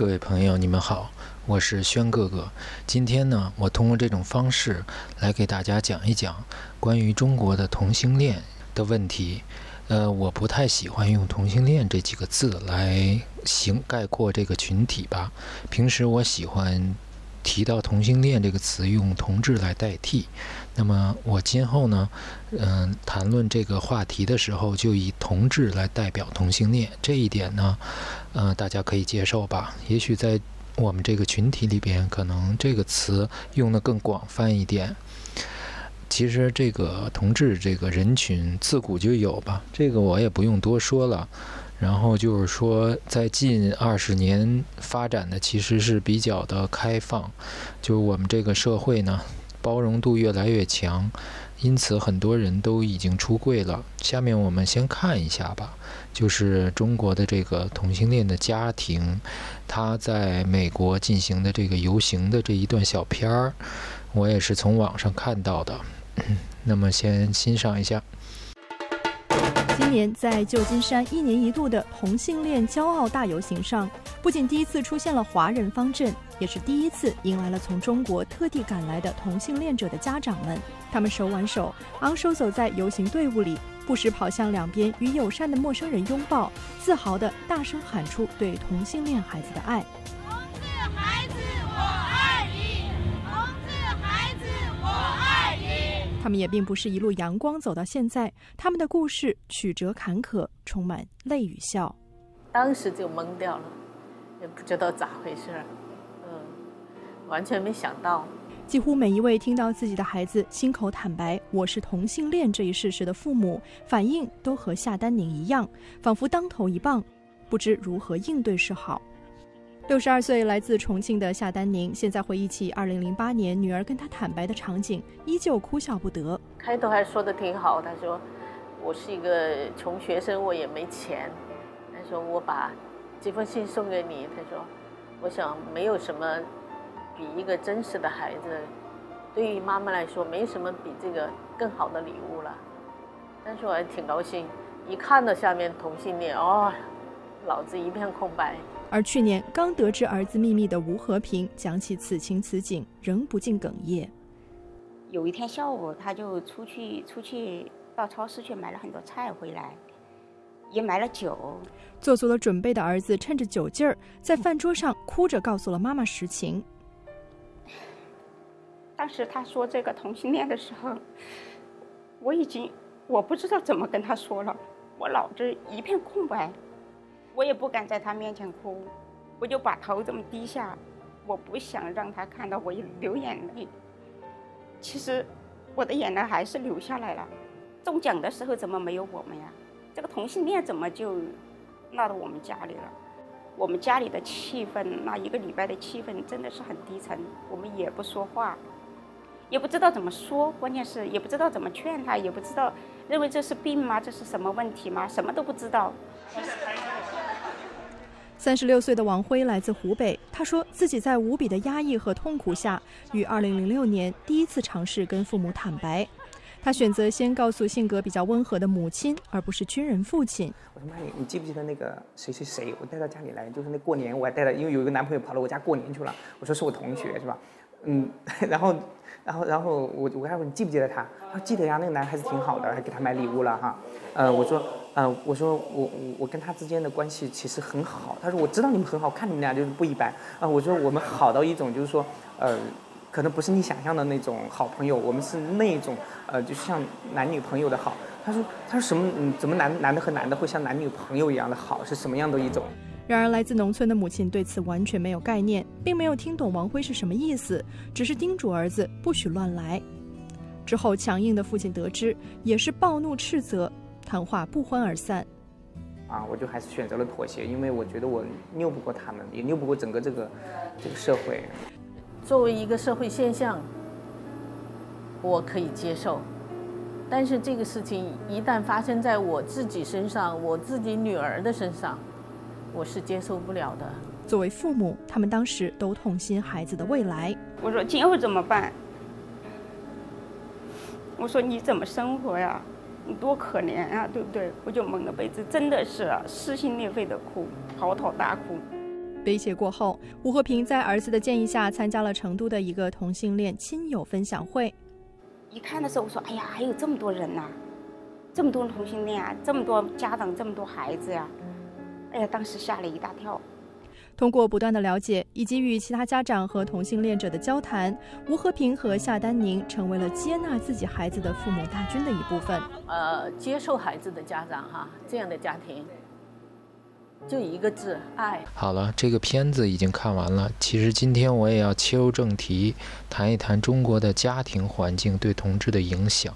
各位朋友，你们好，我是轩哥哥。今天呢，我通过这种方式来给大家讲一讲关于中国的同性恋的问题。我不太喜欢用同性恋这几个字来概括这个群体吧。平时我喜欢提到同性恋这个词，用同志来代替。那么我今后呢，谈论这个话题的时候，就以同志来代表同性恋，这一点呢，大家可以接受吧？也许在我们这个群体里边，可能这个词用得更广泛一点。其实这个同志这个人群自古就有吧，这个我也不用多说了。然后就是说，在近20年发展的其实是比较的开放，就是我们这个社会呢，包容度越来越强，因此很多人都已经出柜了。下面我们先看一下吧，就是中国的这个同性恋的家庭，他在美国进行的这个游行的这一段小片儿，我也是从网上看到的。那么先欣赏一下。今年在旧金山1年1度的同性恋骄傲大游行上，不仅第一次出现了华人方阵，也是第一次迎来了从中国特地赶来的同性恋者的家长们。他们手挽手，昂首走在游行队伍里，不时跑向两边与友善的陌生人拥抱，自豪地大声喊出对同性恋孩子的爱。他们也并不是一路阳光走到现在，他们的故事曲折坎坷，充满泪与笑。当时就懵掉了，也不知道咋回事，完全没想到。几乎每一位听到自己的孩子亲口坦白我是同性恋这一事实的父母，反应都和夏丹宁一样，仿佛当头一棒，不知如何应对是好。62岁来自重庆的夏丹宁现在回忆起2008年女儿跟她坦白的场景，依旧哭笑不得。开头还说的挺好，她说我是一个穷学生，我也没钱，她说我把这封信送给你，她说我想没有什么比一个真实的孩子，对于妈妈来说没什么比这个更好的礼物了。但是我还挺高兴，一看到下面同性恋，脑子一片空白。而去年刚得知儿子秘密的吴和平讲起此情此景，仍不禁哽咽。有一天下午，他就出去到超市去买了很多菜回来，也买了酒。做足了准备的儿子趁着酒劲儿，在饭桌上哭着告诉了妈妈实情。当时他说这个同性恋的时候，我不知道怎么跟他说了，我脑子一片空白。我也不敢在他面前哭，我就把头这么低下，我不想让他看到我流眼泪。其实我的眼泪还是流下来了。中奖的时候怎么没有我们呀？这个同性恋怎么就闹到我们家里了？我们家里的气氛，那一个礼拜的气氛真的是很低沉，我们也不说话，也不知道怎么说，关键是也不知道怎么劝他，也不知道认为这是病吗？这是什么问题吗？什么都不知道。36岁的王辉来自湖北，他说自己在无比的压抑和痛苦下，于2006年第一次尝试跟父母坦白。他选择先告诉性格比较温和的母亲，而不是军人父亲。我说妈，你记不记得那个谁谁谁？我带到家里来，就是那过年我还带了，因为有一个男朋友跑到我家过年去了。我说是我同学是吧？然后我还问你记不记得他？他说记得呀，那个男孩子挺好的，还给他买礼物了哈。我跟他之间的关系其实很好。他说我知道你们很好，看你们俩就是不一般。我说我们好到一种就是说，可能不是你想象的那种好朋友，我们是那种就像男女朋友的好。他说什么？怎么男的和男的会像男女朋友一样的好？是什么样的一种？然而来自农村的母亲对此完全没有概念，并没有听懂王辉是什么意思，只是叮嘱儿子不许乱来。之后强硬的父亲得知，也是暴怒斥责，谈话不欢而散。我就还是选择了妥协，因为我觉得我拗不过他们，也拗不过整个这个社会。作为一个社会现象，我可以接受，但是这个事情一旦发生在我自己身上，我自己女儿的身上，我是接受不了的。作为父母，他们当时都痛心孩子的未来。我说今后怎么办？我说你怎么生活呀？你多可怜啊，对不对？我就蒙着被子，真的是撕心裂肺的哭，嚎啕大哭。威胁过后，吴和平在儿子的建议下参加了成都的一个同性恋亲友分享会。一看的时候，我说：“哎呀，还有这么多人呐、啊，这么多同性恋啊，这么多家长，这么多孩子呀、啊！”哎呀，当时吓了一大跳。通过不断的了解以及与其他家长和同性恋者的交谈，吴和平和夏丹宁成为了接纳自己孩子的父母大军的一部分。接受孩子的家长哈，这样的家庭。 就一个字，爱。好了，这个片子已经看完了。其实今天我也要切入正题，谈一谈中国的家庭环境对同志的影响。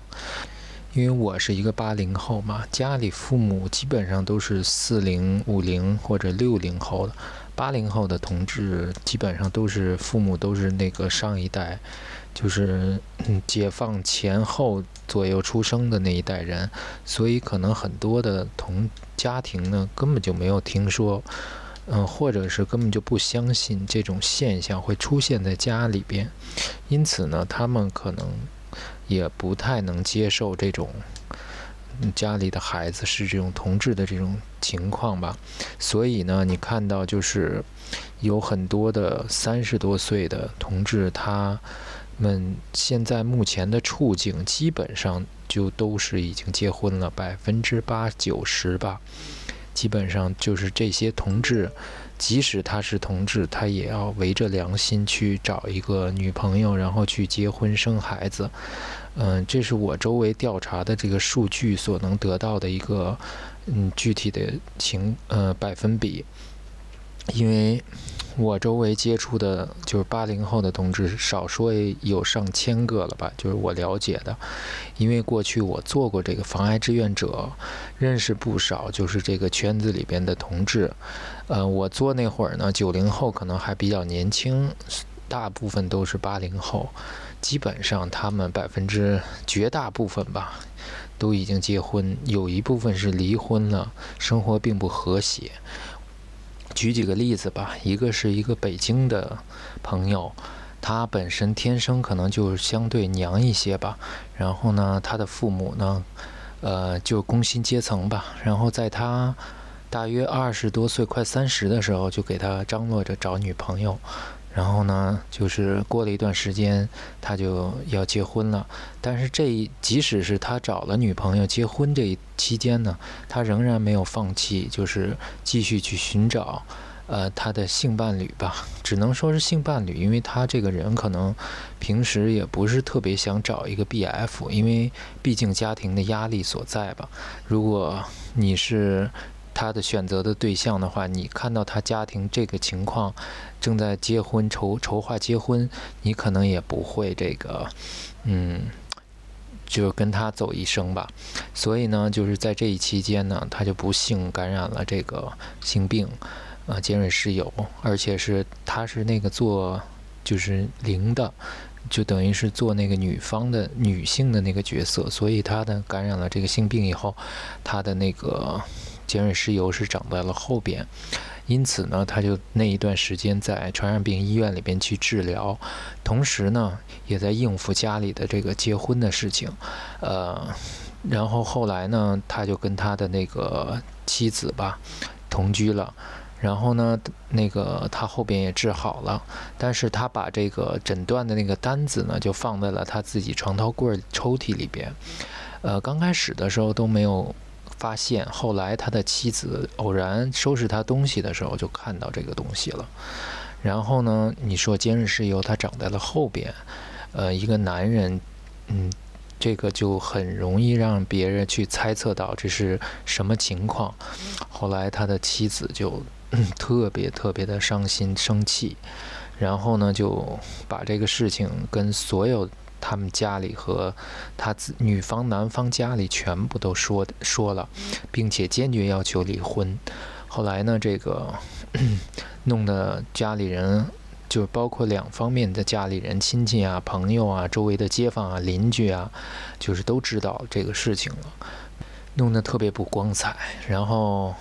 因为我是一个80后嘛，家里父母基本上都是40、50或者60后的，80后的同志基本上都是父母都是那个上一代，就是解放前后左右出生的那一代人，所以可能很多的家庭呢根本就没有听说，或者是根本就不相信这种现象会出现在家里边，因此呢，他们可能也不太能接受这种家里的孩子是这种同志的这种情况吧。所以呢，你看到就是有很多的30多岁的同志，他们现在目前的处境基本上就都是已经结婚了，80%、90%吧。基本上就是这些同志，即使他是同志，他也要围着良心去找一个女朋友，然后去结婚生孩子。这是我周围调查的这个数据所能得到的一个具体的百分比，因为。 我周围接触的就是80后的同志，少说也有上千个了吧，就是我了解的。因为过去我做过这个防癌志愿者，认识不少就是这个圈子里边的同志。我做那会儿呢，90后可能还比较年轻，大部分都是80后，基本上他们绝大部分吧，都已经结婚，有一部分是离婚了，生活并不和谐。 举几个例子吧，一个北京的朋友，他本身天生可能就相对娘一些吧，然后呢，他的父母呢，就工薪阶层吧，然后在他大约20多岁快30的时候，就给他张罗着找女朋友，然后呢，就是过了一段时间，他就要结婚了，但是即使是他找了女朋友结婚这一。 期间呢，他仍然没有放弃，就是继续去寻找，他的性伴侣吧，只能说是性伴侣，因为他这个人可能平时也不是特别想找一个 BF， 因为毕竟家庭的压力所在吧。如果你是他的选择的对象的话，你看到他家庭这个情况，正在结婚筹划结婚，你可能也不会这个，就跟他走一生吧，所以呢，就是在这一期间呢，他就不幸感染了这个性病，尖锐湿疣，而且他是那个就是零的，就等于是做那个女性的那个角色，所以他呢感染了这个性病以后，他的那个尖锐湿疣是长在了后边。 因此呢，他就那一段时间在传染病医院里边去治疗，同时呢，也在应付家里的这个结婚的事情，然后后来呢，他就跟他的那个妻子吧同居了，然后呢，那个他后边也治好了，但是他把这个诊断的那个单子呢，就放在了他自己床头柜抽屉里边，刚开始的时候都没有。 发现后来，他的妻子偶然收拾他东西的时候，就看到这个东西了。然后呢，你说尖锐湿疣它长在了后边，一个男人，这个就很容易让别人去猜测到这是什么情况。后来他的妻子就特别的伤心生气，然后呢就把这个事情跟所有。 他们家里和他女方、男方家里全部都说了，并且坚决要求离婚。后来呢，这个弄得家里人，就包括两方面的家里人、亲戚啊、朋友啊、周围的街坊啊、邻居啊，就是都知道这个事情了，弄得特别不光彩。然后，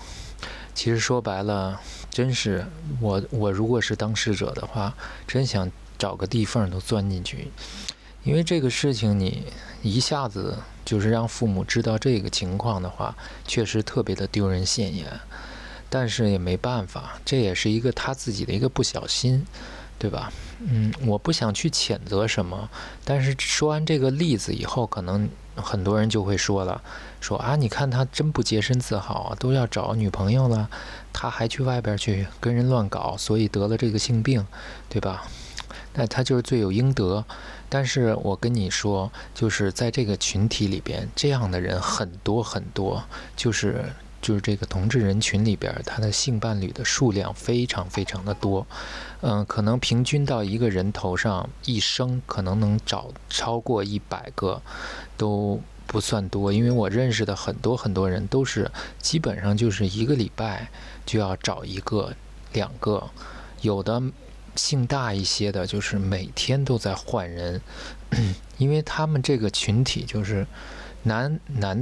其实说白了，真是我如果是当事者的话，真想找个地缝都钻进去。 因为这个事情，你一下子就是让父母知道这个情况的话，确实特别的丢人现眼。但是也没办法，这也是一个他自己的一个不小心，对吧？我不想去谴责什么，但是说完这个例子以后，可能很多人就会说了，说啊，你看他真不洁身自好啊，都要找女朋友了，他还去外边去跟人乱搞，所以得了这个性病，对吧？那他就是罪有应得。但是我跟你说，就是在这个群体里边，这样的人很多很多，就是这个同志人群里边，他的性伴侣的数量非常非常的多，可能平均到一个人头上，一生可能能找超过100个，都不算多。因为我认识的很多很多人都是基本上就是一个礼拜就要找一个、2个，有的性大一些的，就是每天都在换人，因为他们这个群体就是。男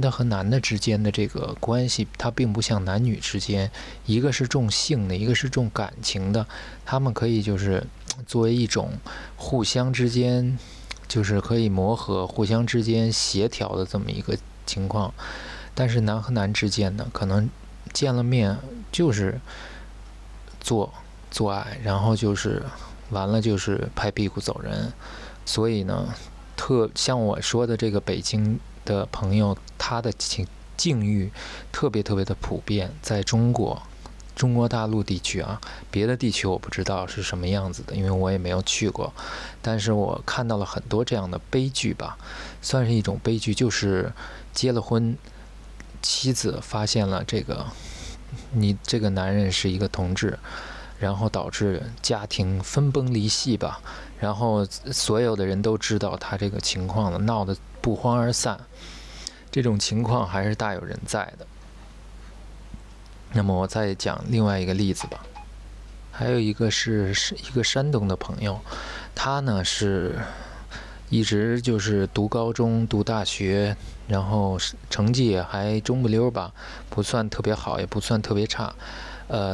的和男的之间的这个关系，它并不像男女之间，一个是重性的，一个是重感情的，他们可以就是作为一种互相之间就是可以磨合、互相之间协调的这么一个情况。但是男和男之间呢，可能见了面就是做爱，然后就是完了就是拍屁股走人。所以呢，像我说的这个北京的朋友，他的境遇特别特别的普遍，在中国大陆地区啊，别的地区我不知道是什么样子的，因为我也没有去过，但是我看到了很多这样的悲剧吧，算是一种悲剧，就是结了婚，妻子发现了你这个男人是一个同志，然后导致家庭分崩离析吧，然后所有的人都知道他这个情况了，闹得不欢而散，这种情况还是大有人在的。那么我再讲另外一个例子吧，还有一个是一个山东的朋友，他呢是一直就是读高中、读大学，然后成绩也还中不溜吧，不算特别好，也不算特别差，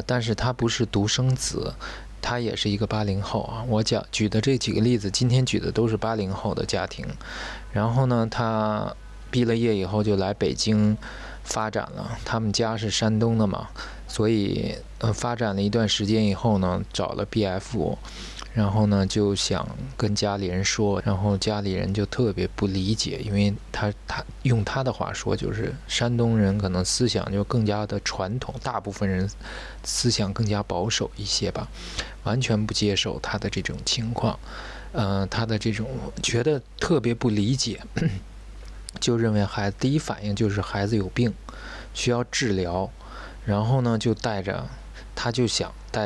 但是他不是独生子。他也是一个80后啊，我举的这几个例子，今天举的都是80后的家庭。然后呢，他毕了业以后就来北京发展了，他们家是山东的嘛，所以发展了一段时间以后呢，找了 BF， 然后呢就想跟家里人说，然后家里人就特别不理解，因为他用他的话说，就是山东人可能思想就更加的传统，大部分人思想更加保守一些吧，完全不接受他的这种情况，他的这种觉得特别不理解，就认为第一反应就是孩子有病，需要治疗。然后呢，就想带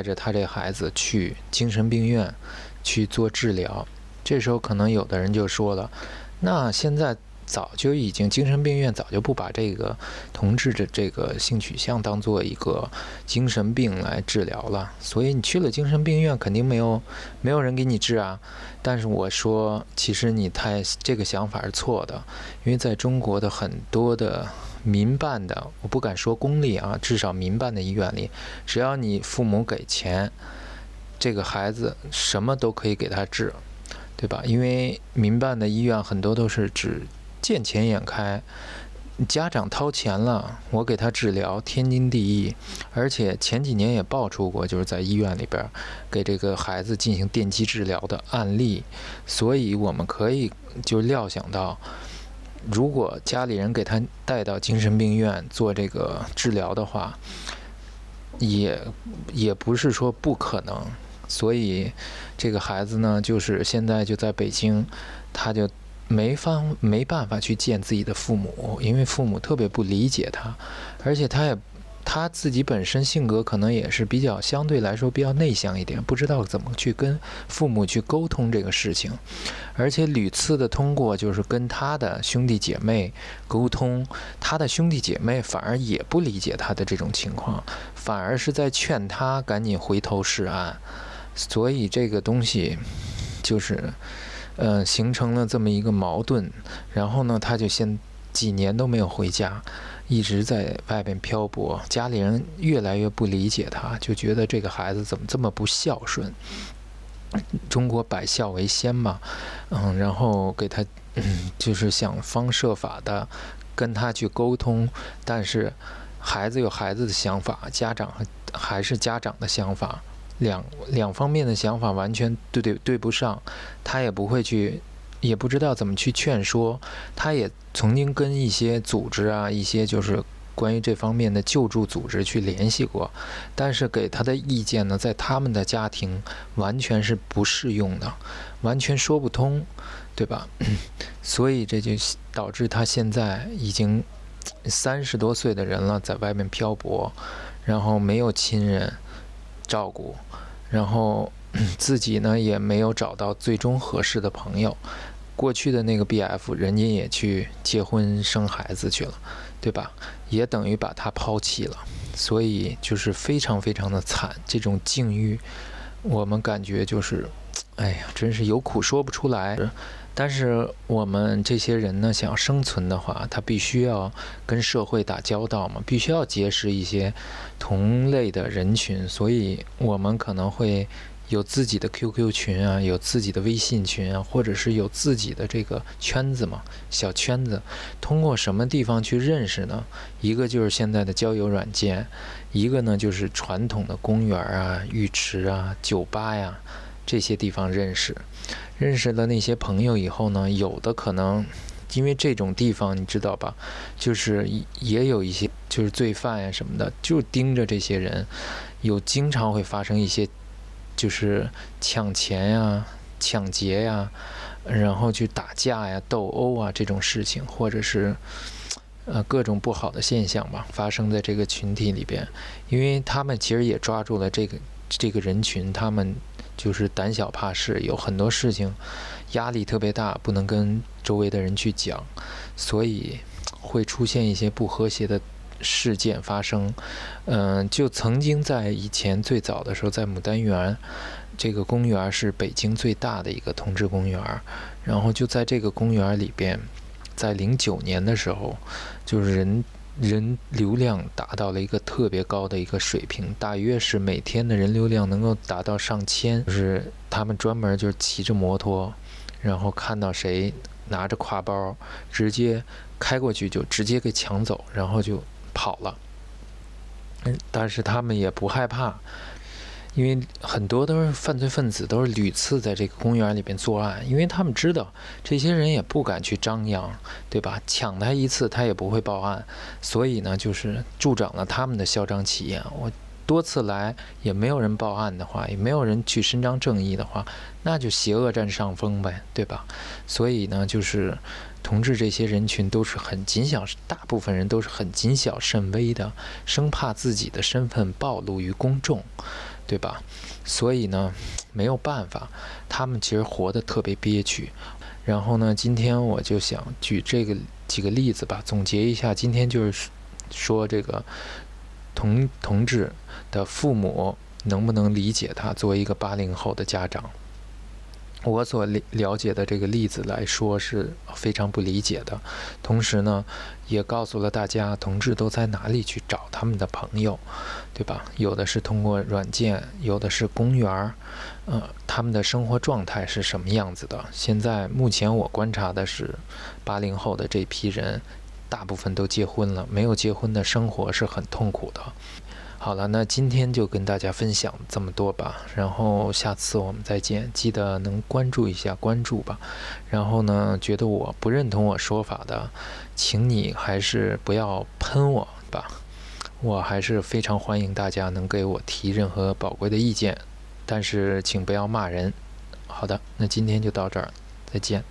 着他这孩子去精神病院去做治疗。这时候可能有的人就说了，那现在精神病院早就不把这个同志的这个性取向当做一个精神病来治疗了，所以你去了精神病院肯定没有人给你治啊。但是我说，其实这个想法是错的，因为在中国的很多的民办的，我不敢说公立啊，至少民办的医院里，只要你父母给钱，这个孩子什么都可以给他治，对吧？因为民办的医院很多都是只见钱眼开，家长掏钱了，我给他治疗，天经地义。而且前几年也爆出过，就是在医院里边给这个孩子进行电击治疗的案例，所以我们可以就料想到，如果家里人给他带到精神病院做这个治疗的话，也不是说不可能。所以这个孩子呢，就是现在就在北京，他就没办法去见自己的父母，因为父母特别不理解他，而且他自己本身性格可能也是相对来说比较内向一点，不知道怎么去跟父母去沟通这个事情，而且屡次的通过就是跟他的兄弟姐妹沟通，他的兄弟姐妹反而也不理解他的这种情况，反而是在劝他赶紧回头是岸。所以这个东西就是形成了这么一个矛盾。然后呢，他就几年都没有回家，一直在外边漂泊，家里人越来越不理解他，就觉得这个孩子怎么这么不孝顺，中国百孝为先嘛，然后给他就是想方设法的跟他去沟通，但是孩子有孩子的想法，家长还是家长的想法，两方面的想法完全对不上，他也不会去，也不知道怎么去劝说。他也曾经跟一些组织啊，一些就是关于这方面的救助组织去联系过，但是给他的意见呢，在他们的家庭完全是不适用的，完全说不通，对吧？所以这就导致他现在已经30多岁的人了，在外面漂泊，然后没有亲人照顾，然后自己呢也没有找到最终合适的朋友。过去的那个 BF 人家也去结婚生孩子去了，对吧？也等于把他抛弃了，所以就是非常非常的惨。这种境遇我们感觉就是哎呀，真是有苦说不出来。但是我们这些人呢，想要生存的话，他必须要跟社会打交道嘛，必须要结识一些同类的人群，所以我们可能会有自己的 QQ 群啊，有自己的微信群啊，或者是有自己的这个圈子嘛，小圈子。通过什么地方去认识呢？一个就是现在的交友软件，一个呢就是传统的公园啊、浴池啊、酒吧呀这些地方认识。认识了那些朋友以后呢，有的可能因为这种地方你知道吧，就是也有一些就是罪犯呀什么的，就盯着这些人，有经常会发生一些就是抢钱呀、抢劫呀，然后去打架呀、斗殴啊这种事情，或者是各种不好的现象吧，发生在这个群体里边。因为他们其实也抓住了这个人群，他们就是胆小怕事，有很多事情压力特别大，不能跟周围的人去讲，所以会出现一些不和谐的事件发生。就曾经在以前最早的时候，在牡丹园这个公园是北京最大的一个同志公园，然后就在这个公园里边，在09年的时候，就是人流量达到了一个特别高的一个水平，大约是每天的人流量能够达到上千，就是他们专门就是骑着摩托，然后看到谁拿着挎包，直接开过去就直接给抢走，然后就跑了。但是他们也不害怕，因为很多都是犯罪分子，都是屡次在这个公园里边作案，因为他们知道这些人也不敢去张扬，对吧？抢他一次他也不会报案，所以呢就是助长了他们的嚣张气焰。我多次来也没有人报案的话，也没有人去伸张正义的话，那就邪恶占上风呗，对吧？所以呢就是同志这些人群都是很谨小，大部分人都是很谨小慎微的，生怕自己的身份暴露于公众，对吧？所以呢没有办法，他们其实活得特别憋屈。然后呢今天我就想举这个几个例子吧，总结一下。今天就是说这个同志的父母能不能理解他，作为一个80后的家长，我所了解的这个例子来说是非常不理解的，同时呢也告诉了大家同志都在哪里去找他们的朋友，对吧？有的是通过软件，有的是公园，他们的生活状态是什么样子的。现在目前我观察的是80后的这批人大部分都结婚了，没有结婚的生活是很痛苦的。好了，那今天就跟大家分享这么多吧，然后下次我们再见，记得能关注一下，关注吧。然后呢，觉得我不认同我说法的，请你还是不要喷我吧，我还是非常欢迎大家能给我提任何宝贵的意见，但是请不要骂人。好的，那今天就到这儿，再见。